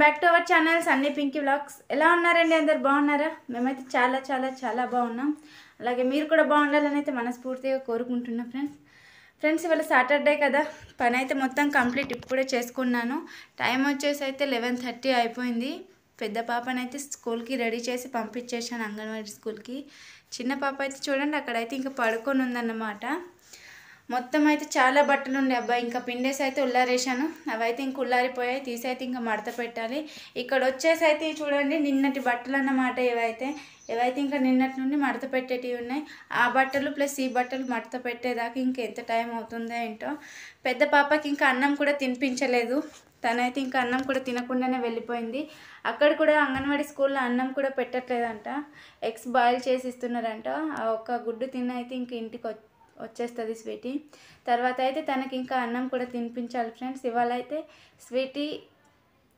back to our channel Sunny Pinky Vlogs. Ela unnarandi andaru baagunnara memaithe chaala chaala chaala baagunnam alage meer kuda baagundalanani aithe manaspoortiga korukuntunna friends ivala Saturday kada pani aithe mottham complete ippude chesukunnanu time vachesi aithe 11:30 ayipoyindi pedda papani aithe school ki ready chesi pampichesanu anganwadi school ki chinna papa aithe chudandi akkada aithe inka padukoni undannamata మొత్తం అయితే చాలా బట్టలు ఉండే అబ్బాయి ఇంకా పిండేసి అయితే ఉల్లారేశాను అవైతే ఇంక ఉల్లారిపోయాయి తీసైతే ఇంకా మడత పెట్టాలి ఇక్కడ వచ్చేసి అయితే చూడండి నిన్నటి బట్టలు అన్నమాట ఏవైతే ఇంకా నిన్నటి నుండి మడత పెట్టేటివి ఉన్నాయి ఆ బట్టలు ప్లస్ ఈ బట్టలు మడత పెట్టేదాకా ఇంకా ఎంత టైం అవుతుందో ఏంటో పెద్ద పాపకి ఇంకా అన్నం కూడా తినిపించలేదు తనైతే ఇంకా అన్నం కూడా తినకుండానే వెళ్ళిపోయింది అక్కడ కూడా అంగన్వాడీ స్కూల్లో అన్నం కూడా పెట్టట్లేదంట ఎగ్స్ బాయిల్ చేసి ఇస్తున్నారంట ఆ ఒక్క గుడ్డు తినైతే ఇంకా ఇంటికి వచ్చేస్తది స్వీటీ తర్వాత అయితే తనకి ఇంకా అన్నం కూడా తినిపించాలి ఫ్రెండ్స్ ఇవాల అయితే స్వీటీ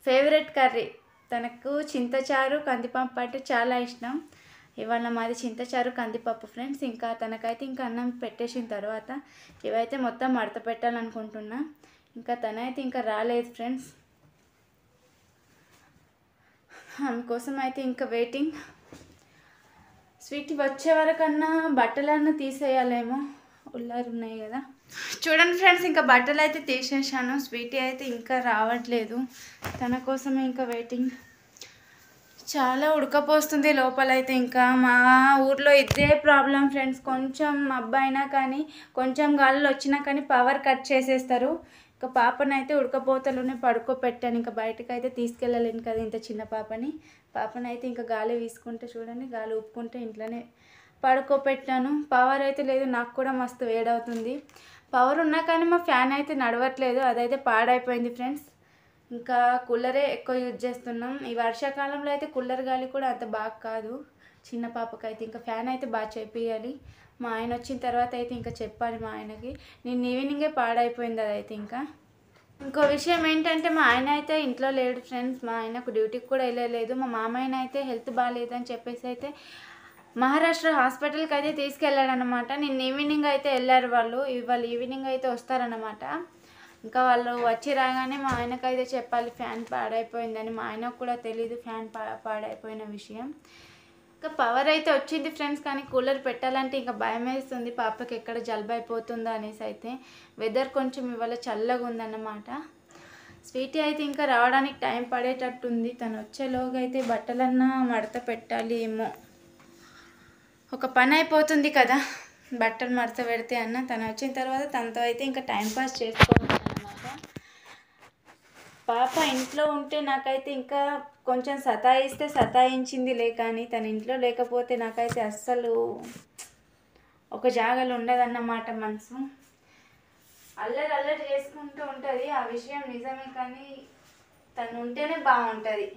ఫేవరెట్ కర్రీ తనకు చింతచారు కందిపప్పు అంటే చాలా ఇష్టం ఇవాల మాది చింతచారు కందిపప్పు ఫ్రెండ్స్ ఇంకా తనకైతే ఇంకా అన్నం పెట్టేసిన తర్వాత ఇవైతే మొత్తం మడత పెట్టాలనుకుంటున్నా ఇంకా తనైతే ఇంకా రాలేదు ఫ్రెండ్స్ అందుకోసం అయితే ఇంకా వెయిటింగ్ స్వీటీ వచ్చే వరకన్నా బట్టలన్నీ తీసేయాలేమో ఉల్లారు ఉన్నాయి కదా చూడండి ఫ్రెండ్స్ ఇంకా బట్టలు అయితే తీసేసాను స్వీటీ అయితే ఇంకా రావట్లేదు తన కోసం ఇంకా వెయిటింగ్ చాలా ఉడకపోస్తుంది లోపలైతే ఇంకా మా ఊర్లో ఇదే ప్రాబ్లం ఫ్రెండ్స్ కొంచెం అబ్బాయినా కానీ కొంచెం గాలులు వచ్చినా కానీ పవర్ కట్ చేసేస్తారు ఇంకా పాపనైతే ఉడకపోతలోనే పడుకోబెట్టాను ఇంకా బయటకైతే తీసుకెళ్ళలేను కదా ఇంత చిన్న పాపనైతే ఇంకా గాలి వీసుకుంటే చూడండి గాలి ఊపుకుంటే ఇంట్లోనే పడుకోబెట్టాను పవర్ అయితే లేదు నాకు కూడా మస్తు వేడవుతుంది పవర్ ఉన్నా కానీ మా ఫ్యాన్ అయితే నడవట్లేదు అదైతే పాడైపోయింది ఫ్రెండ్స్ ఇంకా కూలరే ఎక్కువ యూజ్ చేస్తున్నాం ఈ వర్షాకాలంలో అయితే కూలర్ గాలి కూడా అంత బాగా కాదు చిన్న పాపకైతే ఇంకా ఫ్యాన్ అయితే బాగా చేపియాలి మా ఆయన వచ్చిన తర్వాత అయితే ఇంకా చెప్పాలి మా ఆయనకి నేను ఈవినింగే పాడైపోయింది అదైతే ఇంకా ఇంకో విషయం ఏంటంటే మా ఆయన అయితే ఇంట్లో లేడు ఫ్రెండ్స్ మా ఆయనకు డ్యూటీకి కూడా వెళ్ళలేదు మా మామయ్యన అయితే హెల్త్ బాగాలేదని చెప్పేసి అయితే మహారాష్ట్ర హాస్పిటల్కి అయితే తీసుకెళ్ళారనమాట నిన్న ఈవినింగ్ అయితే వెళ్ళారు వాళ్ళు ఇవాళ ఈవినింగ్ అయితే వస్తారనమాట ఇంకా వాళ్ళు వచ్చి రాగానే మా ఆయనకైతే చెప్పాలి ఫ్యాన్ పాడైపోయిందని మా ఆయనకు కూడా తెలీదు ఫ్యాన్ పాడైపోయిన విషయం ఇంకా పవర్ అయితే వచ్చింది ఫ్రెండ్స్ కానీ కూలర్ పెట్టాలంటే ఇంకా భయం వేస్తుంది పాపకి ఎక్కడ జలుబు అయిపోతుందో అనేసి అయితే వెదర్ కొంచెం ఇవాళ చల్లగా ఉందన్నమాట స్వీటీ అయితే ఇంకా రావడానికి టైం పడేటట్టుంది తను వచ్చేలోగా అయితే బట్టలన్నా మడత పెట్టాలి ఏమో ఒక పని అయిపోతుంది కదా బట్టలు మడత పెడితే అన్న తను వచ్చిన తర్వాత తనతో అయితే ఇంకా టైంపాస్ చేసుకోవచ్చు అన్నమాట పాప ఇంట్లో ఉంటే నాకైతే ఇంకా కొంచెం సతాయిస్తే సతాయించిందిలే కానీ తన ఇంట్లో లేకపోతే నాకైతే అస్సలు ఒక జాగాలో ఉండదన్నమాట మనసు అల్లరి అల్లరి చేసుకుంటూ ఉంటుంది ఆ విషయం నిజమే కానీ తను ఉంటేనే బాగుంటుంది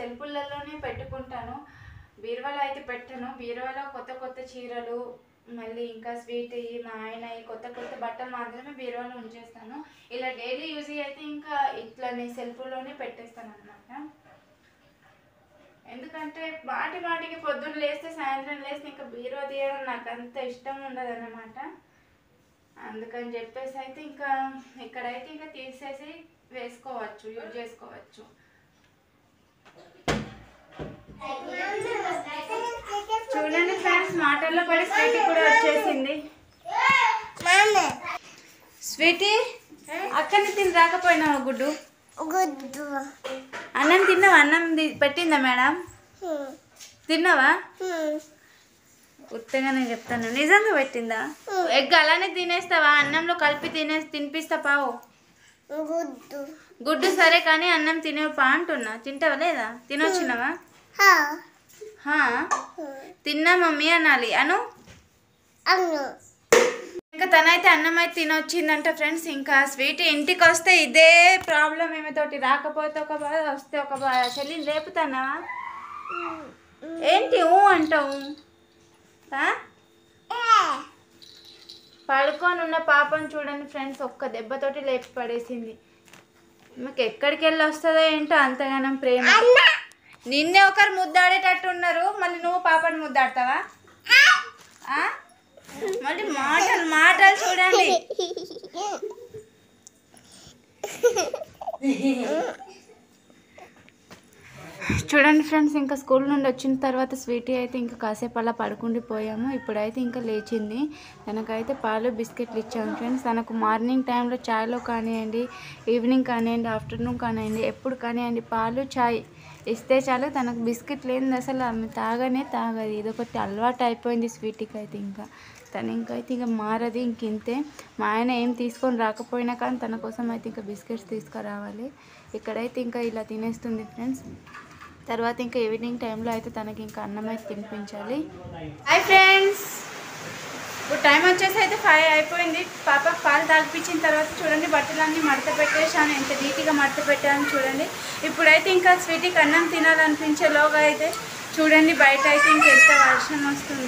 సెల్ఫుల్లోనే పెట్టుకుంటాను బీరువాలో అయితే పెట్టను బీరువాలో కొత్త కొత్త చీరలు మళ్ళీ ఇంకా స్వీట్ మా ఆయన కొత్త కొత్త బట్టలు మాత్రమే బీరువాలో ఉంచేస్తాను ఇలా డైలీ యూజ్ అయితే ఇంకా ఇట్లానే సెల్ఫుల్లోనే పెట్టేస్తాను అన్నమాట ఎందుకంటే వాటికి పొద్దున్న లేస్తే సాయంత్రం లేస్తే ఇంకా బీరువా తీయడం నాకు అంత ఇష్టం ఉండదు అన్నమాట అందుకని చెప్పేసి అయితే ఇంకా ఇక్కడైతే ఇంకా తీసేసి వేసుకోవచ్చు యూజ్ చేసుకోవచ్చు చూడండి ఫ్రెండ్స్ మాటల్లో పడి స్వీటీ కూడా వచ్చేసింది స్వీటీ అక్కడిని తిని రాకపోయినావు గుడ్డు అన్నం తిన్నావా అన్నం పెట్టిందా మేడం తిన్నావా ఉత్తగానే చెప్తాను నిజంగా పెట్టిందా ఎగ్ అలానే తినేస్తావా అన్నంలో కలిపి తినిపిస్తా పావు గుడ్డు సరే కానీ అన్నం తినేవు పా అంటున్నా తింటావా లేదా తినొచ్చినావా తిన్నా మమ్మీ అనాలి అను ఇంకా తనైతే అన్నం అయితే తినొచ్చిందంట ఫ్రెండ్స్ ఇంకా స్వీట్ ఇంటికి వస్తే ఇదే ప్రాబ్లం ఏమితోటి రాకపోతే ఒక బాధ వస్తే ఒక బాధ చెల్లి రేపుతానా ఏంటి అంటావు పడుకొని ఉన్న పాపను చూడండి ఫ్రెండ్స్, ఒక్క దెబ్బతోటి లేపి పడేసింది. మీకు ఎక్కడికి వెళ్ళి వస్తుందో ఏంటో అంతగానం ప్రేమ. నిన్నే ఒకరు ముద్దాడేటట్టు ఉన్నారు, మళ్ళీ నువ్వు పాపని ముద్దాడతావా? మళ్ళీ మాటలు మాటలు చూడండి. చూడండి ఫ్రెండ్స్, ఇంకా స్కూల్ నుండి వచ్చిన తర్వాత స్వీటీ అయితే ఇంకా కాసేపు అలా పడుకుండిపోయాము. ఇప్పుడైతే ఇంకా లేచింది. తనకైతే పాలు బిస్కెట్లు ఇచ్చాము ఫ్రెండ్స్. తనకు మార్నింగ్ టైంలో చాయ్లో కానివ్వండి, ఈవినింగ్ కానివ్వండి, ఆఫ్టర్నూన్ కానివ్వండి, ఎప్పుడు కానివ్వండి పాలు చాయ్ ఇస్తే చాలు తనకు. బిస్కెట్ లేనిది అసలు ఆమె తాగనే తాగదు. ఇదొకటి అలవాటు అయిపోయింది స్వీటీకి అయితే. ఇంకా తను ఇంకైతే ఇంకా మారది ఇంకింతే. మా ఆయన ఏం తీసుకొని రాకపోయినా కానీ తన కోసం అయితే ఇంకా బిస్కెట్స్ తీసుకురావాలి. ఇక్కడైతే ఇంకా ఇలా తినేస్తుంది ఫ్రెండ్స్. తర్వాత ఇంకా ఈవినింగ్ టైంలో అయితే తనకి ఇంకా అన్నం అయితే తినిపించాలి. హాయ్ ఫ్రెండ్స్, ఇప్పుడు టైం వచ్చేసి అయితే 5 అయిపోయింది. పాప పాలు తాగిపించిన తర్వాత చూడండి బట్టలన్నీ మడత పెట్టేసాను, ఎంత నీట్గా మడత పెట్టాను చూడండి. ఇప్పుడైతే ఇంకా స్వీటీకి అన్నం తినాలనిపించేలోగా అయితే చూడండి బయట అయితే ఇంకెంత వర్షం వస్తుంది.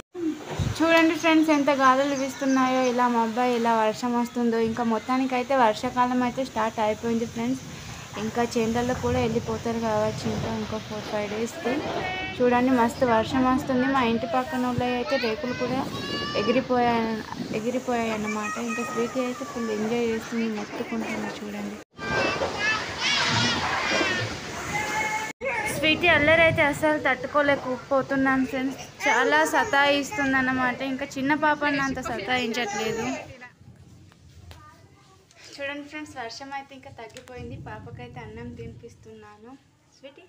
చూడండి ఫ్రెండ్స్ ఎంత గాలులు వీస్తున్నాయో, ఇలా మబ్బా ఇలా వర్షం వస్తుందో. ఇంకా మొత్తానికి అయితే వర్షాకాలం అయితే స్టార్ట్ అయిపోయింది ఫ్రెండ్స్. ఇంకా చేనులలో కూడా వెళ్ళిపోతారు కావచ్చు ఇంకా ఇంకో 4-5 డేస్కి. చూడండి మస్తు వర్షం వస్తుంది. మా ఇంటి పక్కన వాళ్ళు అయితే రేకులు కూడా ఎగిరిపోయాయి అన్నమాట. ఇంకా స్వీటీ అయితే ఫుల్ ఎంజాయ్ చేస్తుంది, మొత్తుకుంటుంది చూడండి. స్వీటీ అల్లరి అయితే అసలు తట్టుకోలేకపోతున్నాను ఫ్రెండ్స్, చాలా సతాయిస్తుంది అన్నమాట. ఇంకా చిన్న పాపని అంత సతాయించట్లేదు. చూడండి ఫ్రెండ్స్, వర్షం అయితే ఇంకా తగ్గిపోయింది. పాపకైతే అన్నం తినిపిస్తున్నాను. స్వీటీ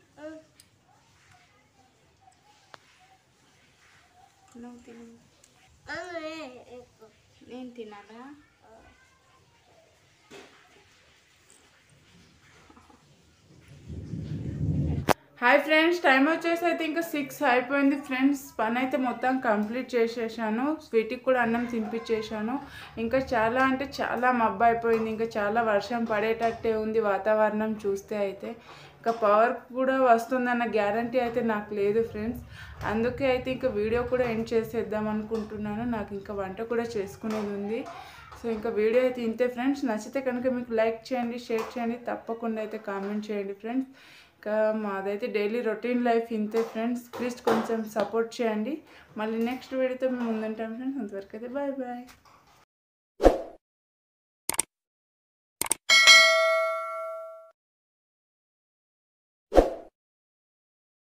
నువ్వు తిను, నేను తినాలా? హాయ్ ఫ్రెండ్స్, టైం వచ్చేసి అయితే ఇంకా 6 అయిపోయింది ఫ్రెండ్స్. పని అయితే మొత్తం కంప్లీట్ చేసేసాను, స్వీటీకి కూడా అన్నం తినిపించేసాను. ఇంకా చాలా అంటే చాలా మబ్బు అయిపోయింది. ఇంకా చాలా వర్షం పడేటట్టే ఉంది వాతావరణం చూస్తే అయితే. ఇంకా పవర్ కూడా వస్తుందన్న గ్యారంటీ అయితే నాకు లేదు ఫ్రెండ్స్. అందుకే అయితే ఇంకా వీడియో కూడా ఎండ్ చేసేద్దాం అనుకుంటున్నాను. నాకు ఇంకా వంట కూడా చేసుకునేది ఉంది. సో ఇంకా వీడియో అయితే ఇంతే ఫ్రెండ్స్. నచ్చితే కనుక మీకు లైక్ చేయండి, షేర్ చేయండి, తప్పకుండా అయితే కామెంట్ చేయండి ఫ్రెండ్స్. ఇంకా మాదైతే డైలీ రొటీన్ లైఫ్ ఇంతే ఫ్రెండ్స్. ప్లీజ్ కొంచెం సపోర్ట్ చేయండి. మళ్ళీ నెక్స్ట్ వీడియోతో మేము ముందుంటాం ఫ్రెండ్స్. అంతవరకు అయితే బాయ్ బాయ్.